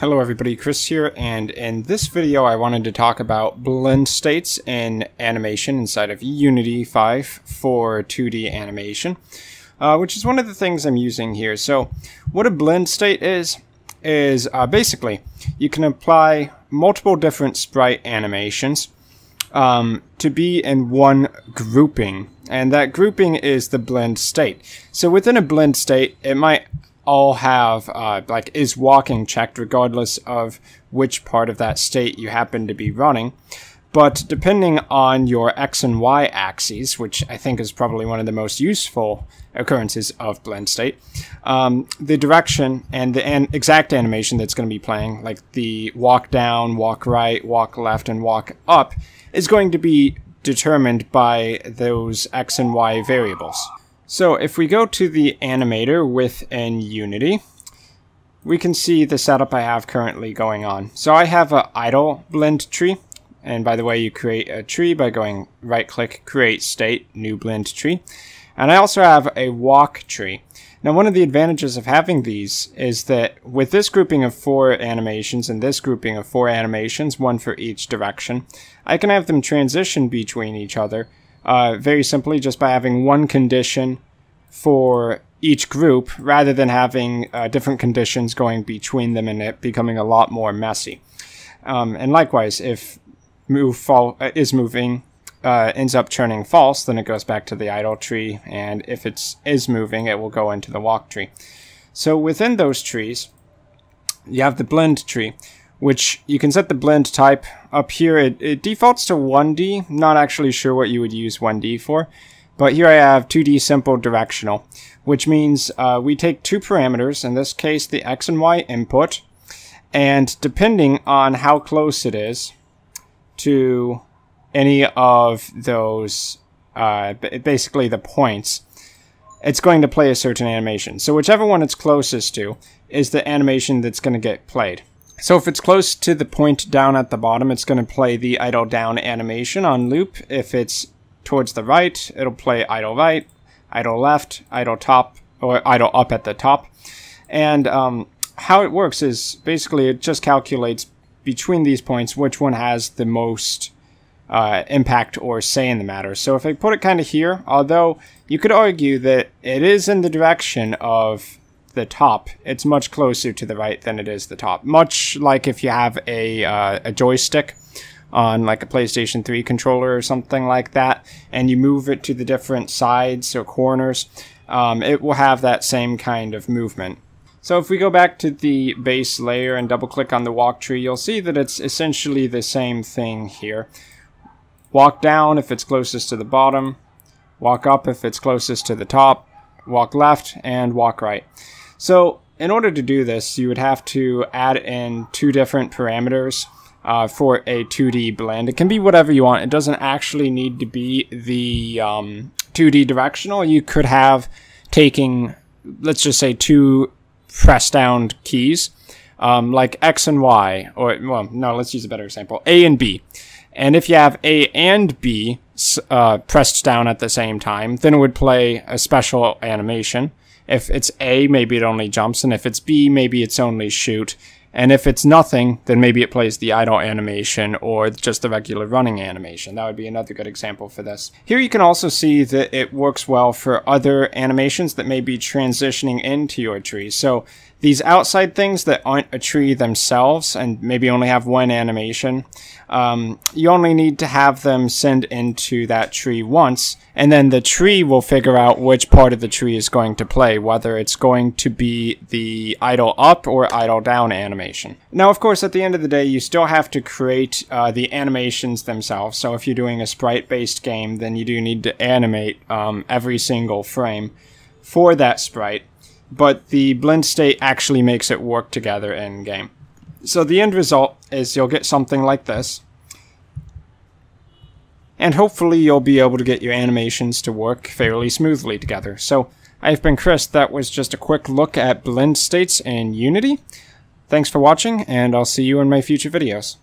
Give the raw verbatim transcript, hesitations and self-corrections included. Hello everybody, Chris here, and in this video I wanted to talk about blend states in animation inside of Unity five for two D animation, uh, which is one of the things I'm using here. So what a blend state is, is uh, basically you can apply multiple different sprite animations um, to be in one grouping, and that grouping is the blend state. So within a blend state, it might all have uh, like is walking checked regardless of which part of that state you happen to be running, but depending on your X and Y axes, which I think is probably one of the most useful occurrences of blend state, um, the direction and the an exact animation that's going to be playing, like the walk down, walk right, walk left, and walk up, is going to be determined by those X and Y variables. So if we go to the animator within Unity, we can see the setup I have currently going on. So I have an idle blend tree, and by the way, you create a tree by going right-click, create state, new blend tree. And I also have a walk tree. Now, one of the advantages of having these is that with this grouping of four animations and this grouping of four animations, one for each direction, I can have them transition between each other Uh, very simply just by having one condition for each group rather than having uh, different conditions going between them and it becoming a lot more messy. Um, and likewise, if move fal is moving uh, ends up turning false, then it goes back to the idle tree, and if it's is moving, it will go into the walk tree. So within those trees, you have the blend tree, which you can set the blend type up here. It, it defaults to one D, not actually sure what you would use one D for, but here I have two D simple directional, which means uh, we take two parameters, in this case the X and Y input, and depending on how close it is to any of those, uh, basically the points, it's going to play a certain animation. So whichever one it's closest to is the animation that's going to get played. So if it's close to the point down at the bottom, it's going to play the idle down animation on loop. If it's towards the right, it'll play idle right, idle left, idle top, or idle up at the top. And um, how it works is basically it just calculates between these points which one has the most uh, impact or say in the matter. So if I put it kind of here, although you could argue that it is in the direction of the top, it's much closer to the right than it is the top. Much like if you have a, uh, a joystick on like a PlayStation three controller or something like that, and you move it to the different sides or corners, um, it will have that same kind of movement. So if we go back to the base layer and double click on the walk tree, you'll see that it's essentially the same thing here. Walk down if it's closest to the bottom, walk up if it's closest to the top, walk left, and walk right. So in order to do this, you would have to add in two different parameters uh, for a two D blend. It can be whatever you want. It doesn't actually need to be the um, two D directional. You could have taking, let's just say, two press down keys, um, like X and Y, or, well, no, let's use a better example, A and B. And if you have A and B uh, pressed down at the same time, then it would play a special animation. If it's A, maybe it only jumps, and if it's B, maybe it's only shoot. And if it's nothing, then maybe it plays the idle animation or just the regular running animation. That would be another good example for this. Here you can also see that it works well for other animations that may be transitioning into your tree. So these outside things that aren't a tree themselves and maybe only have one animation, um, you only need to have them send into that tree once, and then the tree will figure out which part of the tree is going to play, whether it's going to be the idle up or idle down animation. Now, of course, at the end of the day, you still have to create uh, the animations themselves. So if you're doing a sprite-based game, then you do need to animate um, every single frame for that sprite. But the blend state actually makes it work together in game. So the end result is you'll get something like this. And hopefully you'll be able to get your animations to work fairly smoothly together. So I've been Chris. That was just a quick look at blend states in Unity. Thanks for watching, and I'll see you in my future videos.